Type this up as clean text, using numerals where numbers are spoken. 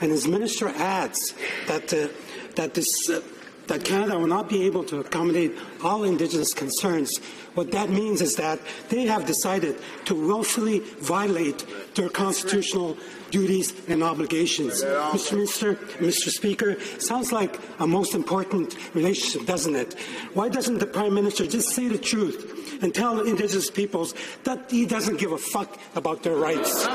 And his minister adds that Canada will not be able to accommodate all Indigenous concerns. What that means is that they have decided to willfully violate their constitutional duties and obligations. Mr. Speaker, sounds like a most important relationship, doesn't it? Why doesn't the Prime Minister just say the truth and tell Indigenous peoples that he doesn't give a fuck about their rights?